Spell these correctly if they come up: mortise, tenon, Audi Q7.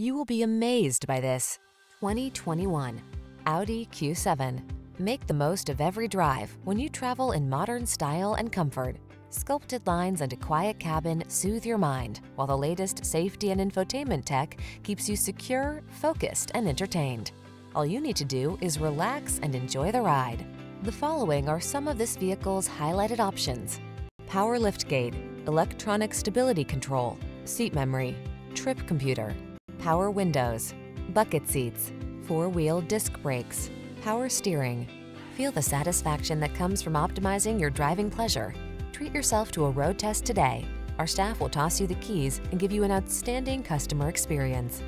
You will be amazed by this 2021 Audi Q7. Make the most of every drive when you travel in modern style and comfort. Sculpted lines and a quiet cabin soothe your mind, while the latest safety and infotainment tech keeps you secure, focused, and entertained. All you need to do is relax and enjoy the ride. The following are some of this vehicle's highlighted options: power liftgate, electronic stability control, seat memory, trip computer, power windows, bucket seats, four-wheel disc brakes, power steering. Feel the satisfaction that comes from optimizing your driving pleasure. Treat yourself to a road test today. Our staff will toss you the keys and give you an outstanding customer experience.